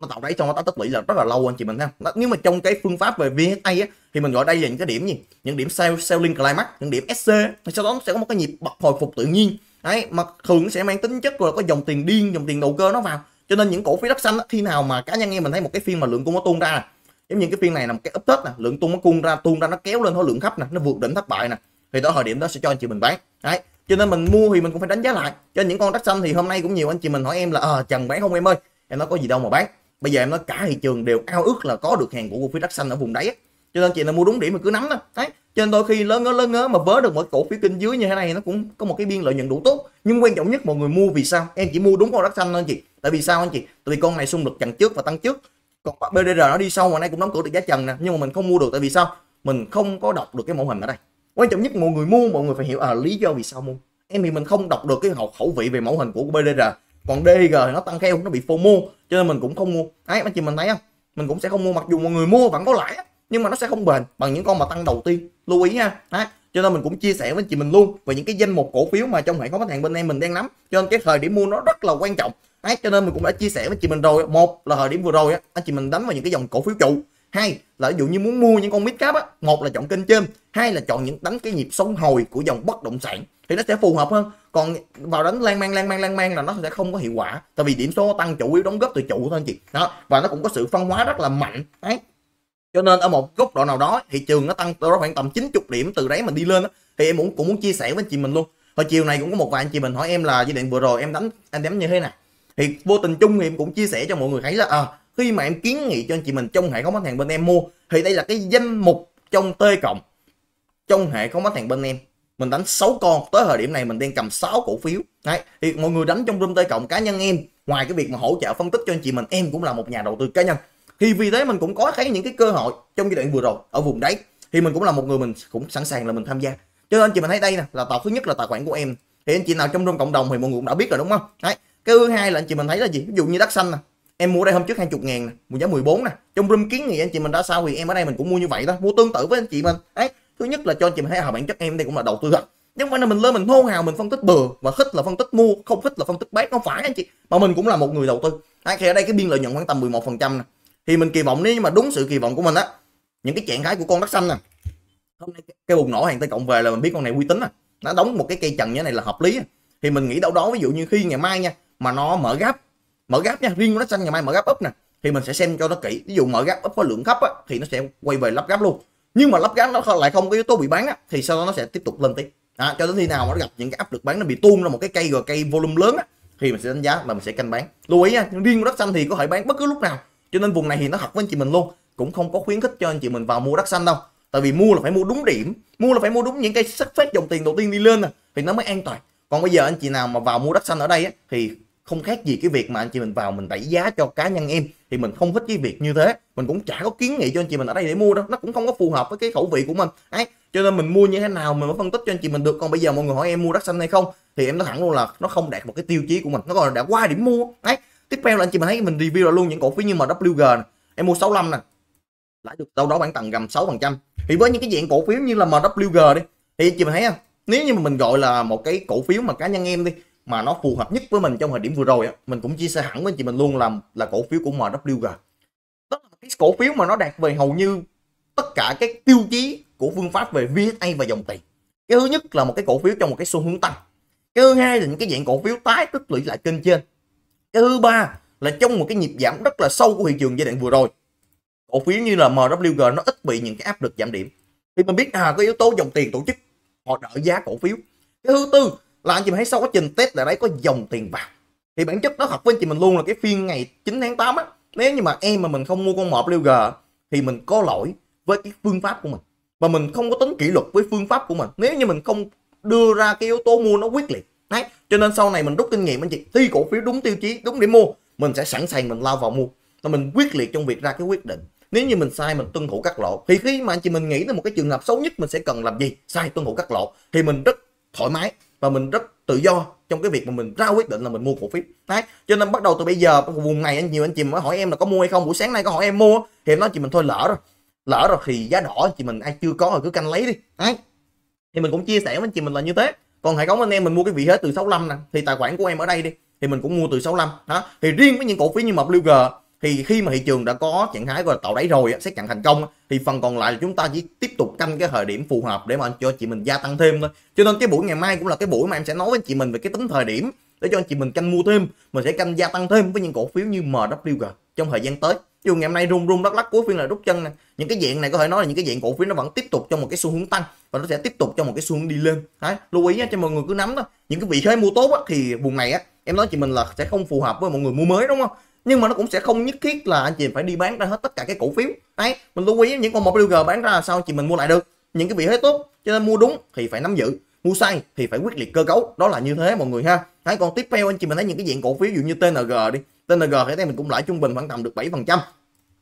nó tạo đáy trong nó tích lũy là rất là lâu, anh chị mình thấy không? Nhưng mà trong cái phương pháp về VSA á, thì mình gọi đây là những cái điểm gì, những điểm selling climax, những điểm SC, sau đó nó sẽ có một cái nhịp bật hồi phục tự nhiên đấy, mà thường nó sẽ mang tính chất là có dòng tiền điên, dòng tiền đầu cơ nó vào. Cho nên những cổ phiếu đất xanh á, khi nào mà cá nhân em mình thấy một cái phiên mà lượng cung nó tuôn ra nè, giống như cái phiên này là một cái update nè, lượng cung nó tuôn ra nó kéo lên khối lượng khắp nè, nó vượt đỉnh thất bại nè, thì đó thời điểm đó sẽ cho anh chị mình bán đấy. Cho nên mình mua thì mình cũng phải đánh giá lại. Cho những con đất xanh thì hôm nay cũng nhiều anh chị mình hỏi em là Trần bán không em ơi? Em nói có gì đâu mà bán. Bây giờ em nói cả thị trường đều ao ước là có được hàng của cổ phiếu đất xanh ở vùng đấy, cho nên chị là mua đúng điểm mà cứ nắm đó đấy. Cho nên đôi khi lớn ngớ mà vớ được một cổ phiếu kênh dưới như thế này nó cũng có một cái biên lợi nhuận đủ tốt. Nhưng quan trọng nhất mọi người mua vì sao? Em chỉ mua đúng con đất xanh thôi anh chị. Tại vì sao anh chị? Tại vì con này xung lực chặn trước và tăng trước. Còn BDR nó đi sâu mà nay cũng đóng cửa được giá trần nè, nhưng mà mình không mua được tại vì sao? Mình không có đọc được cái mẫu hình ở đây. Quan trọng nhất mọi người mua, mọi người phải hiểu lý do vì sao mua. Em thì mình không đọc được cái khẩu vị về mẫu hình của BDR. Còn DG nó tăng theo, nó bị FOMO, cho nên mình cũng không mua. Đấy, anh chị mình thấy không? Mình cũng sẽ không mua, mặc dù mọi người mua vẫn có lãi, nhưng mà nó sẽ không bền bằng những con mà tăng đầu tiên. Lưu ý ha. Đấy, cho nên mình cũng chia sẻ với anh chị mình luôn về những cái danh mục cổ phiếu mà trong hệ thống khách hàng bên em mình đang nắm. Cho nên cái thời điểm mua nó rất là quan trọng. Đấy, cho nên mình cũng đã chia sẻ với anh chị mình rồi. Một là thời điểm vừa rồi anh chị mình đánh vào những cái dòng cổ phiếu trụ. Hai là ví dụ như muốn mua những con mid cap á, một là chọn kênh trên, hai là chọn những đánh cái nhịp sóng hồi của dòng bất động sản thì nó sẽ phù hợp hơn. Còn vào đánh lan man là nó sẽ không có hiệu quả, tại vì điểm số tăng chủ yếu đóng góp từ trụ thôi anh chị đó, và nó cũng có sự phân hóa rất là mạnh đấy. Cho nên ở một góc độ nào đó thị trường nó tăng đó khoảng tầm 90 điểm từ đấy mình đi lên đó, thì em cũng muốn chia sẻ với anh chị mình luôn. Hồi chiều này cũng có một vài anh chị mình hỏi em là giai đoạn vừa rồi em đánh như thế này, thì vô tình chung thì em cũng chia sẻ cho mọi người thấy là khi mà em kiến nghị cho anh chị mình trong hệ thống bán hàng bên em mua, thì đây là cái danh mục trong T cộng trong hệ thống bán hàng bên em mình đánh 6 con, tới thời điểm này mình đang cầm 6 cổ phiếu đấy. Thì mọi người đánh trong room T cộng, cá nhân em ngoài cái việc mà hỗ trợ phân tích cho anh chị mình, em cũng là một nhà đầu tư cá nhân, thì vì thế mình cũng có thấy những cái cơ hội trong giai đoạn vừa rồi ở vùng đấy, thì mình cũng là một người mình cũng sẵn sàng là mình tham gia. Cho nên anh chị mình thấy đây nè là tàu thứ nhất là tài khoản của em, thì anh chị nào trong room cộng đồng thì mọi người cũng đã biết rồi đúng không đấy. Cái thứ hai là anh chị mình thấy là gì, ví dụ như đất xanh nè, em mua đây hôm trước 20.000 nè, mua giá 14 nè, trong room kiến nghị anh chị mình đã sao thì em ở đây mình cũng mua như vậy đó, mua tương tự với anh chị mình đấy. Thứ nhất là cho anh chị mình thấy bản chất em đây cũng là đầu tư thật, nhưng mà mình lên mình hôn hào mình phân tích bừa và khích là phân tích mua, không khích là phân tích bán, không phải anh chị, mà mình cũng là một người đầu tư đấy. Thì ở đây cái biên lợi nhuận khoảng tầm 11% nè, thì mình kỳ vọng, nếu như mà đúng sự kỳ vọng của mình á, những cái trạng thái của con đất xanh nè, hôm nay cái bùng nổ hàng T cộng về là mình biết con này uy tín, nó đóng một cái cây trần như thế này là hợp lý. Thì mình nghĩ đâu đó ví dụ như khi ngày mai nha mà nó mở gap nha, riêng của đất xanh ngày mai mở gap up nè, thì mình sẽ xem cho nó kỹ. Ví dụ mở gap up có lượng thấp á, thì nó sẽ quay về lắp gap luôn, nhưng mà lắp gap nó lại không có yếu tố bị bán á, thì sau đó nó sẽ tiếp tục lên tiếp cho đến khi nào mà nó gặp những cái áp lực bán, nó bị tuôn ra một cái cây rồi cây volume lớn á, thì mình sẽ đánh giá là mình sẽ canh bán. Lưu ý nha, riêng của đất xanh thì có thể bán bất cứ lúc nào, cho nên vùng này thì nó hợp với anh chị mình luôn, cũng không có khuyến khích cho anh chị mình vào mua đất xanh đâu, tại vì mua là phải mua đúng điểm, mua là phải mua đúng những cây xuất phát dòng tiền đầu tiên đi lên nè, thì nó mới an toàn. Còn bây giờ anh chị nào mà vào mua đất xanh ở đây á, thì không khác gì cái việc mà anh chị mình vào mình đẩy giá cho cá nhân em, thì mình không thích cái việc như thế, mình cũng chả có kiến nghị cho anh chị mình ở đây để mua đâu, nó cũng không có phù hợp với cái khẩu vị của mình ấy. Cho nên mình mua như thế nào mình mới phân tích cho anh chị mình được. Còn bây giờ mọi người hỏi em mua đất xanh hay không, thì em nói thẳng luôn là nó không đạt một cái tiêu chí của mình, nó còn đã qua điểm mua ấy. Tiếp theo là anh chị mình thấy mình review là luôn những cổ phiếu như mà WG nè, em mua 65 nè, lãi được đâu đó khoảng tầm gần 6%. Thì với những cái dạng cổ phiếu như là MWG đi, thì anh chị mình thấy không, nếu như mà mình gọi là một cái cổ phiếu mà cá nhân em đi mà nó phù hợp nhất với mình trong thời điểm vừa rồi á, mình cũng chia sẻ hẳn với anh chị mình luôn là cổ phiếu của MWG. Đó là cái cổ phiếu mà nó đạt về hầu như tất cả các tiêu chí của phương pháp về VSA và dòng tiền. Cái thứ nhất là một cái cổ phiếu trong một cái xu hướng tăng. Cái thứ hai là những cái dạng cổ phiếu tái tích lũy lại kênh trên. Cái thứ ba là trong một cái nhịp giảm rất là sâu của thị trường giai đoạn vừa rồi, cổ phiếu như là MWG nó ít bị những cái áp lực giảm điểm, thì mình biết có yếu tố dòng tiền tổ chức họ đỡ giá cổ phiếu. Cái thứ tư là anh chị thấy sau quá trình test là đấy có dòng tiền vào, thì bản chất nó hợp với anh chị mình luôn là cái phiên ngày 9 tháng 8 á, nếu như mà mình không mua con MWG thì mình có lỗi với cái phương pháp của mình, và mình không có tính kỷ luật với phương pháp của mình nếu như mình không đưa ra cái yếu tố mua nó quyết liệt đấy. Cho nên sau này mình rút kinh nghiệm anh chị, thi cổ phiếu đúng tiêu chí đúng để mua, mình sẽ sẵn sàng mình lao vào mua, và mình quyết liệt trong việc ra cái quyết định. Nếu như mình sai mình tuân thủ cắt lỗ, thì khi mà anh chị mình nghĩ tới một cái trường hợp xấu nhất mình sẽ cần làm gì, sai tuân thủ cắt lỗ, thì mình rất thoải mái và mình rất tự do trong cái việc mà mình ra quyết định là mình mua cổ phiếu. Đấy, cho nên bắt đầu từ bây giờ vùng này nhiều anh chị mới hỏi em là có mua hay không. Buổi sáng nay có hỏi em mua thì em nói chị mình thôi lỡ rồi thì giá đỏ chị mình ai chưa có rồi cứ canh lấy đi. Đấy, thì mình cũng chia sẻ với anh chị mình là như thế. Còn hệ thống anh em mình mua cái vị thế từ 65 nè, thì tài khoản của em ở đây đi thì mình cũng mua từ 65 đó. Thì riêng với những cổ phiếu như WG thì khi mà thị trường đã có trạng thái gọi là tạo đáy rồi, xét chặn thành công, thì phần còn lại là chúng ta chỉ tiếp tục canh cái thời điểm phù hợp để mà cho chị mình gia tăng thêm thôi. Cho nên cái buổi ngày mai cũng là cái buổi mà em sẽ nói với anh chị mình về cái tính thời điểm để cho anh chị mình canh mua thêm. Mình sẽ canh gia tăng thêm với những cổ phiếu như MWG trong thời gian tới. Dù ngày hôm nay rung lắc cuối phiên là rút chân này. Những cái dạng này có thể nói là những cái dạng cổ phiếu nó vẫn tiếp tục trong một cái xu hướng tăng và nó sẽ tiếp tục trong một cái xu hướng đi lên. Đấy, lưu ý cho mọi người cứ nắm đó. Những cái vị thế mua tốt á, thì vùng này á, em nói chị mình là sẽ không phù hợp với mọi người mua mới, đúng không? Nhưng mà nó cũng sẽ không nhất thiết là anh chị phải đi bán ra hết tất cả cái cổ phiếu. Đấy, mình lưu ý những con MWG bán ra là sao chị mình mua lại được. Những cái vị thế tốt, cho nên mua đúng thì phải nắm giữ, mua sai thì phải quyết liệt cơ cấu. Đó là như thế mọi người ha. Đấy, còn tiếp theo anh chị mình thấy những cái dạng cổ phiếu dụ như TNG đi. TNG hiện nay mình cũng lãi trung bình khoảng tầm được 7%.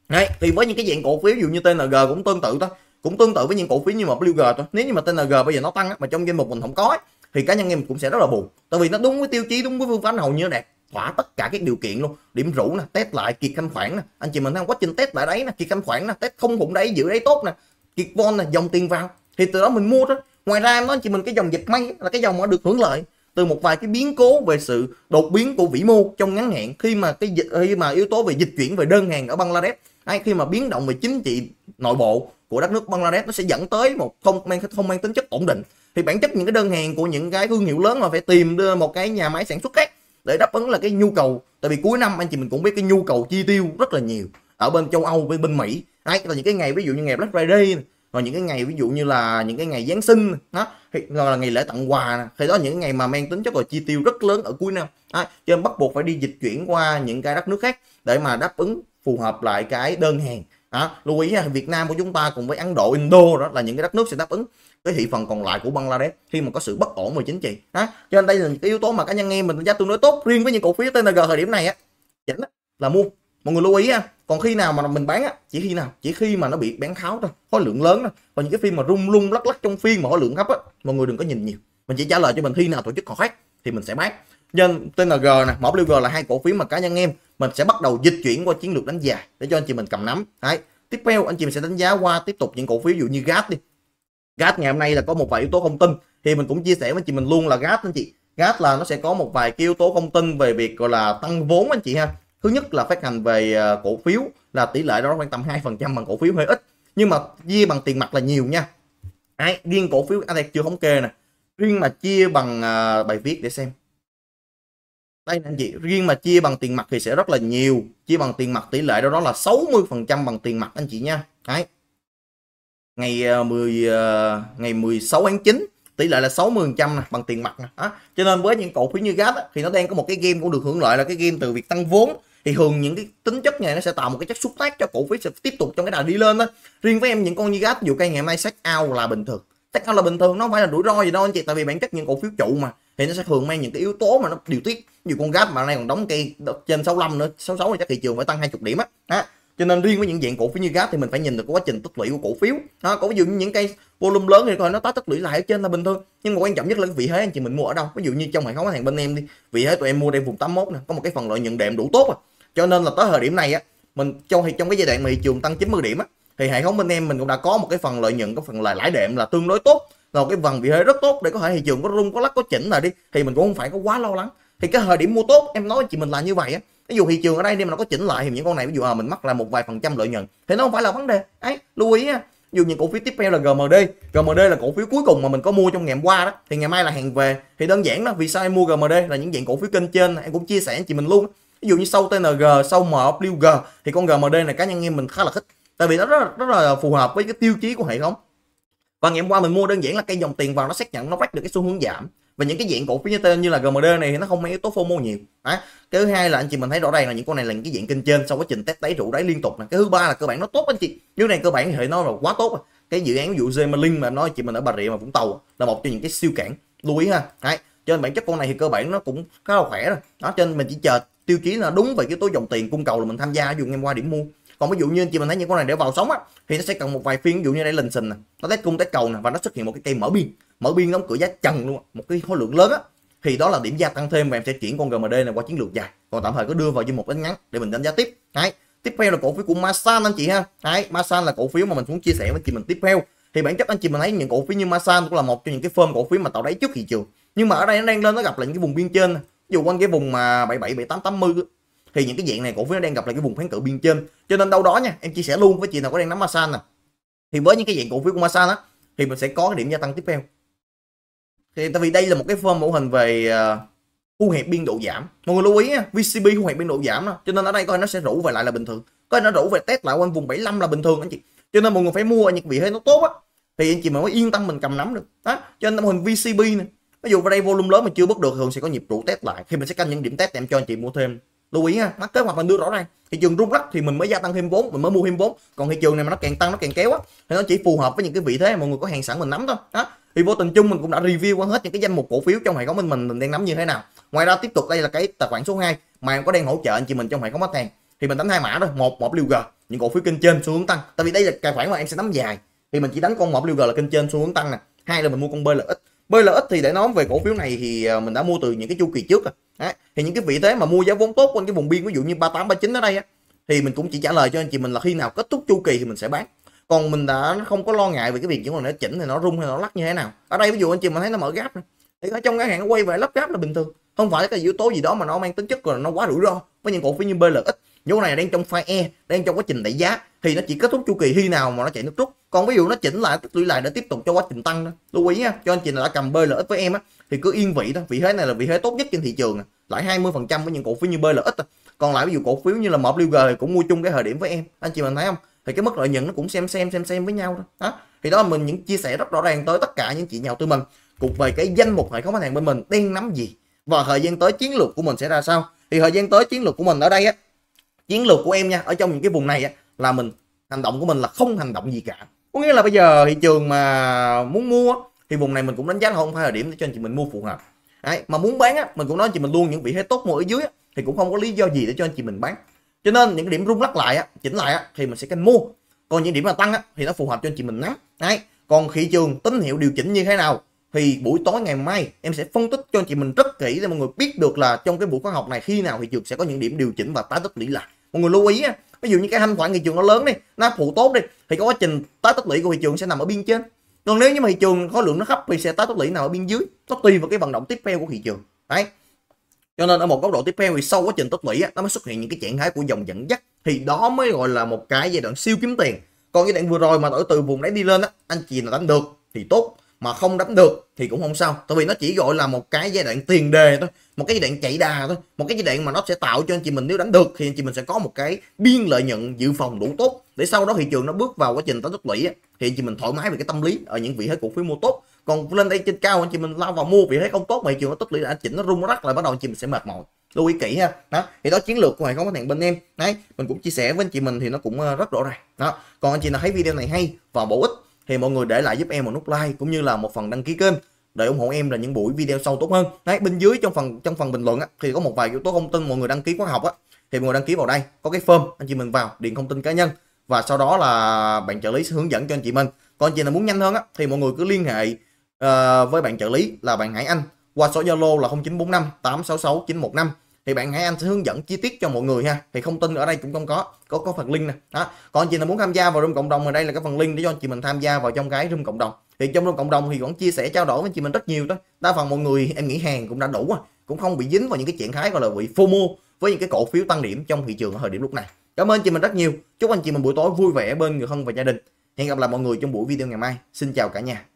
Đấy, thì với những cái dạng cổ phiếu dụ như TNG cũng tương tự thôi, cũng tương tự với những cổ phiếu như WG thôi. Nếu như mà TNG bây giờ nó tăng mà trong danh mục mình không có thì cá nhân em cũng sẽ rất là buồn, tại vì nó đúng với tiêu chí, đúng với phương pháp, hầu như nó đạt thỏa tất cả các điều kiện luôn. Điểm rủ nè, test lại kiệt thanh khoản nè, anh chị mình đang quá trình test lại đấy nè, kiệt thanh khoản nè, test không khủng đấy, giữ đấy tốt nè, kiệt vol nè, dòng tiền vào thì từ đó mình mua đó. Ngoài ra em nói anh chị mình cái dòng dẹp may là cái dòng mà được hưởng lợi từ một vài cái biến cố về sự đột biến của vĩ mô trong ngắn hạn, khi mà yếu tố về dịch chuyển về đơn hàng ở Bangladesh, khi mà biến động về chính trị nội bộ của đất nước Bangladesh nó sẽ dẫn tới một không mang tính chất ổn định. Thì bản chất những cái đơn hàng của những cái thương hiệu lớn là phải tìm đưa một cái nhà máy sản xuất khác để đáp ứng là cái nhu cầu, tại vì cuối năm anh chị mình cũng biết cái nhu cầu chi tiêu rất là nhiều ở bên châu Âu, bên Mỹ. Đấy, là những cái ngày ví dụ như ngày Black Friday này, rồi những cái ngày ví dụ như là những cái ngày Giáng sinh đó, rồi là ngày lễ tặng quà này. Thì đó những ngày mà mang tính chất là chi tiêu rất lớn ở cuối năm. Đấy, cho nên bắt buộc phải đi dịch chuyển qua những cái đất nước khác để mà đáp ứng phù hợp lại cái đơn hàng. Đó, lưu ý Việt Nam của chúng ta cùng với Ấn Độ, Indo đó là những cái đất nước sẽ đáp ứng cái thị phần còn lại của Bangladesh khi mà có sự bất ổn về chính trị. Đó, cho nên đây là cái yếu tố mà cá nhân em mình giá tương đối tốt riêng với những cổ phiếu TNG thời điểm này á, chỉnh là mua. Mọi người lưu ý ha. Còn khi nào mà mình bán á, chỉ khi mà nó bị bán tháo thôi, khối lượng lớn thôi. Còn những cái phiên mà rung lắc lắc trong phiên mà khối lượng thấp á, mọi người đừng có nhìn nhiều. Mình chỉ trả lời cho mình khi nào tổ chức họ khác thì mình sẽ bán. Nên TNG nè, MWG là hai cổ phiếu mà cá nhân em mình sẽ bắt đầu dịch chuyển qua chiến lược đánh dài để cho anh chị mình cầm nắm. Đấy, tiếp theo anh chị mình sẽ đánh giá qua tiếp tục những cổ phiếu dụ như GAT đi. GAT ngày hôm nay là có một vài yếu tố không tin thì mình cũng chia sẻ với anh chị mình luôn là GAT anh chị. GAT là nó sẽ có một vài yếu tố không tin về việc gọi là tăng vốn anh chị ha. Thứ nhất là phát hành về cổ phiếu là tỷ lệ đó khoảng tầm 2% bằng cổ phiếu hơi ít, nhưng mà chia bằng tiền mặt là nhiều nha. Đấy, riêng cổ phiếu anh chưa thống kê nè, riêng mà chia bằng bài viết để xem. Đây anh chị, riêng mà chia bằng tiền mặt thì sẽ rất là nhiều, chia bằng tiền mặt tỷ lệ đó là 60% bằng tiền mặt anh chị nha. Đấy, ngày 16 tháng 9 tỷ lệ là 60% bằng tiền mặt nè. Đó, cho nên với những cổ phiếu như GAT thì nó đang có một cái game cũng được hưởng lợi là cái game từ việc tăng vốn, thì thường những cái tính chất này nó sẽ tạo một cái chất xúc tác cho cổ phiếu sẽ tiếp tục trong cái đà đi lên đó. Riêng với em những con như GAT dù cây ngày hôm nay sách out là bình thường, sách out là bình thường, nó không phải là rủi ro gì đâu anh chị, tại vì bản chất những cổ phiếu trụ mà thì nó sẽ thường mang những cái yếu tố mà nó điều tiết. Dù con GAT mà hôm nay còn đóng cây trên 65 nữa, 66 thì chắc thị trường phải tăng 20 điểm á. Cho nên riêng với những dạng cổ phiếu như GAT thì mình phải nhìn được quá trình tích lũy của cổ phiếu. Đó, có ví dụ như những cây volume lớn thì coi nó tá tích lũy lại ở trên là bình thường. Nhưng mà quan trọng nhất là cái vị thế anh chị mình mua ở đâu. Ví dụ như trong hệ thống hàng bên em đi, vị thế tụi em mua đem vùng 81 nè, có một cái phần lợi nhuận đệm đủ tốt rồi. Cho nên là tới thời điểm này á, mình trong cái giai đoạn thị trường tăng 90 điểm á, thì hệ thống bên em mình cũng đã có một cái phần lợi nhuận, có phần lãi đệm là tương đối tốt, là một cái phần vị thế rất tốt để có thể thị trường có rung có lắc có chỉnh là đi thì mình cũng không phải có quá lo lắng. Thì cái thời điểm mua tốt em nói chị mình là như vậy á. Ví dụ thị trường ở đây mà nó có chỉnh lại thì những con này ví dụ mình mắc là một vài phần trăm lợi nhuận thì nó không phải là vấn đề. Ấy, lưu ý á. Ví dụ những cổ phiếu tiếp theo là GMD. GMD là cổ phiếu cuối cùng mà mình có mua trong ngày hôm qua đó, thì ngày mai là hàng về. Thì đơn giản đó, vì sao em mua GMD là những dạng cổ phiếu kênh trên em cũng chia sẻ với chị mình luôn. Ví dụ như sau TNG, sau MWG thì con GMD này cá nhân em mình khá là thích, tại vì nó rất là phù hợp với cái tiêu chí của hệ thống. Và ngày hôm qua mình mua đơn giản là cái dòng tiền vào nó xác nhận nó bắt được cái xu hướng giảm. Và những cái dạng cổ phiếu như là GMD này thì nó không mang yếu tố FOMO nhiều. Đấy. Cái thứ hai là anh chị mình thấy rõ ràng là những con này là những cái dạng kênh trên sau quá trình test đáy trụ đáy liên tục này. Cái thứ ba là cơ bản nó tốt anh chị. Như này cơ bản thì nó là quá tốt rồi. Cái dự án ví dụ Gemalink mà nói chị mình ở Bà Rịa và Vũng Tàu là một trong những cái siêu cảng, lưu ý ha. Đấy. Cho nên bản chất con này thì cơ bản nó cũng khá là khỏe rồi. Đó, cho nên mình chỉ chờ tiêu chí là đúng về cái yếu tố dòng tiền cung cầu là mình tham gia. Ví dụ em qua điểm mua. Còn ví dụ như anh chị mình thấy những con này để vào sóng á thì nó sẽ cần một vài phiên, ví dụ như đây lình xình nè, nó test cung test cầu nè và nó xuất hiện một cái cây mở biên. mở biên đóng cửa giá trần luôn, một cái khối lượng lớn á, thì đó là điểm gia tăng thêm và em sẽ chuyển con GMD này qua chiến lược dài, còn tạm thời có đưa vào như một đánh ngắn để mình đánh giá tiếp. Đấy. Tiếp theo là cổ phiếu của Masan anh chị ha. Đấy, Masan là cổ phiếu mà mình muốn chia sẻ với chị mình tiếp theo. Thì bản chất anh chị mình thấy những cổ phiếu như Masan cũng là một trong những cái firm cổ phiếu mà tạo đáy trước thị trường. Nhưng mà ở đây nó đang lên, nó gặp lại những cái vùng biên trên. Ví dụ quanh cái vùng mà 77 78 80 thì những cái dạng này cổ phiếu nó đang gặp lại cái vùng kháng cự biên trên. Cho nên đâu đó nha, em chia sẻ luôn với chị nào có đang nắm Masan nè. Thì với những cái dạng cổ phiếu của Masan á thì mình sẽ có cái điểm gia tăng tiếp theo. Thì tại vì đây là một cái form mẫu hình về thu hẹp biên độ giảm. Mọi người lưu ý nha, VCB thu hẹp biên độ giảm đó. Cho nên ở đây coi nó sẽ rủ về lại là bình thường. Coi nó rủ về test lại quanh vùng 75 là bình thường anh chị. Cho nên mọi người phải mua ở những vị thế nó tốt á thì anh chị mình mới yên tâm mình cầm nắm được. Đó, cho nên mô hình VCB này. Ví dụ vào đây volume lớn mà chưa bước được thường sẽ có nhịp trụ test lại. Khi mình sẽ canh những điểm test để em cho anh chị mua thêm. Lưu ý ha, mắc kế hoạch mình đưa rõ ràng. Thị trường rung lắc thì mình mới gia tăng thêm vốn, mình mới mua thêm vốn. Còn thị trường này mà nó càng tăng nó càng kéo á thì nó chỉ phù hợp với những cái vị thế mọi người có hàng sẵn mình nắm thôi. Đó. Thì vô tình chung mình cũng đã review qua hết những cái danh mục cổ phiếu trong hệ thống mình đang nắm như thế nào. Ngoài ra tiếp tục đây là cái tài khoản số 2 mà em có đang hỗ trợ anh chị mình trong hệ thống khách hàng. Thì mình đánh hai mã thôi, một liều G, những cổ phiếu kênh trên xu hướng tăng. Tại vì đây là tài khoản mà em sẽ nắm dài. Thì mình chỉ đánh con một liều G là kênh trên xu hướng tăng nè. Hai là mình mua con BLX. BLX thì để nói về cổ phiếu này thì mình đã mua từ những cái chu kỳ trước rồi. Đấy. Thì những cái vị thế mà mua giá vốn tốt quanh cái vùng biên ví dụ như 38 39 ở đây á thì mình cũng chỉ trả lời cho anh chị mình là khi nào kết thúc chu kỳ thì mình sẽ bán. Còn mình đã không có lo ngại về cái việc những con nó chỉnh thì nó rung hay nó lắc như thế nào. Ở đây ví dụ anh chị mình thấy nó mở gáp này. Thì ở trong ngắn hạn nó quay về lắp gáp là bình thường. Không phải cái yếu tố gì đó mà nó mang tính chất là nó quá rủi ro. Với những cổ phiếu như BLX, nhóm này đang trong file E, đang trong quá trình đẩy giá thì nó chỉ kết thúc chu kỳ khi nào mà nó chạy nước rút. Còn ví dụ nó chỉnh lại tích lũy lại để tiếp tục cho quá trình tăng đó. Lưu ý nha, cho anh chị nào đã cầm BLX với em á thì cứ yên vị thôi. Vị thế này là vị thế tốt nhất trên thị trường, lại 20% với những cổ phiếu như BLX. Còn lại ví dụ cổ phiếu như là MWG thì cũng mua chung cái thời điểm với em. Anh chị mình thấy không? Thì cái mức lợi nhuận nó cũng xem với nhau đó. Thì đó là mình những chia sẻ rất rõ ràng tới tất cả những chị nhà đầu tư mình cuộc về cái danh mục hệ thống khách hàng bên mình đang nắm gì và thời gian tới chiến lược của mình sẽ ra sao. Thì thời gian tới chiến lược của mình ở đây á, chiến lược của em nha, ở trong những cái vùng này á, là mình hành động của mình là không hành động gì cả. Có nghĩa là bây giờ thị trường mà muốn mua thì vùng này mình cũng đánh giá là không phải là điểm để cho anh chị mình mua phù hợp. Đấy, mà muốn bán á, mình cũng nói anh chị mình luôn những vị thế tốt mua ở dưới á, thì cũng không có lý do gì để cho anh chị mình bán. Cho nên những cái điểm rung lắc lại á, chỉnh lại á, thì mình sẽ canh mua. Còn những điểm mà tăng á, thì nó phù hợp cho anh chị mình nắm. Đấy. Còn thị trường tín hiệu điều chỉnh như thế nào thì buổi tối ngày mai em sẽ phân tích cho anh chị mình rất kỹ để mọi người biết được là trong cái buổi khóa học này khi nào thị trường sẽ có những điểm điều chỉnh và tái tích lũy lại. Mọi người lưu ý á, ví dụ như cái thanh khoản thị trường nó lớn đi, nó phụ tốt đi thì có quá trình tái tích lũy của thị trường sẽ nằm ở biên trên. Còn nếu như mà thị trường khối lượng nó thấp thì sẽ tái tích lũy nào ở biên dưới. Nó tùy vào cái vận động tiếp theo của thị trường. Đấy. Cho nên ở một góc độ tiếp theo thì sau quá trình tích lũy á, nó mới xuất hiện những cái trạng thái của dòng dẫn dắt thì đó mới gọi là một cái giai đoạn siêu kiếm tiền. Còn giai đoạn vừa rồi mà ở từ vùng đấy đi lên á, anh chị nào đánh được thì tốt, mà không đánh được thì cũng không sao. Tại vì nó chỉ gọi là một cái giai đoạn tiền đề thôi, một cái giai đoạn chạy đà thôi, một cái giai đoạn mà nó sẽ tạo cho anh chị mình nếu đánh được thì anh chị mình sẽ có một cái biên lợi nhuận dự phòng đủ tốt để sau đó thị trường nó bước vào quá trình tái tích lũy á, thì anh chị mình thoải mái về cái tâm lý ở những vị thế cổ phiếu mua tốt. Còn lên đây trên cao anh chị mình lao vào mua vì thấy không tốt mà thị trường nó tích lũy lại chỉnh nó rung nó rắc lại bắt đầu anh chị mình sẽ mệt mỏi. Lưu ý kỹ ha. Đó, thì đó chiến lược của hệ thống khách hàng bên em. Đấy, mình cũng chia sẻ với anh chị mình thì nó cũng rất rõ ràng. Đó. Còn anh chị nào thấy video này hay và bổ ích thì mọi người để lại giúp em một nút like cũng như là một phần đăng ký kênh để ủng hộ em là những buổi video sau tốt hơn. Đấy, bên dưới trong phần bình luận á, thì có một vài yếu tố thông tin mọi người đăng ký khóa học á, thì mọi người đăng ký vào đây có cái form anh chị mình vào điền thông tin cá nhân và sau đó là bạn trợ lý sẽ hướng dẫn cho anh chị mình. Còn anh chị nào muốn nhanh hơn á, thì mọi người cứ liên hệ với bạn trợ lý là bạn Hải Anh qua số Zalo là 0945 866 915 thì bạn Hải Anh sẽ hướng dẫn chi tiết cho mọi người ha. Thì thông tin ở đây cũng không có phần link nè. Đó. Còn anh chị nào muốn tham gia vào room cộng đồng ở đây là cái phần link để cho anh chị mình tham gia vào trong cái room cộng đồng. Thì trong room cộng đồng thì vẫn chia sẻ trao đổi với anh chị mình rất nhiều đó. Đa phần mọi người em nghĩ hàng cũng đã đủ rồi, cũng không bị dính vào những cái trạng thái gọi là bị FOMO với những cái cổ phiếu tăng điểm trong thị trường ở thời điểm lúc này. Cảm ơn chị mình rất nhiều. Chúc anh chị mình buổi tối vui vẻ bên người thân và gia đình. Hẹn gặp lại mọi người trong buổi video ngày mai. Xin chào cả nhà.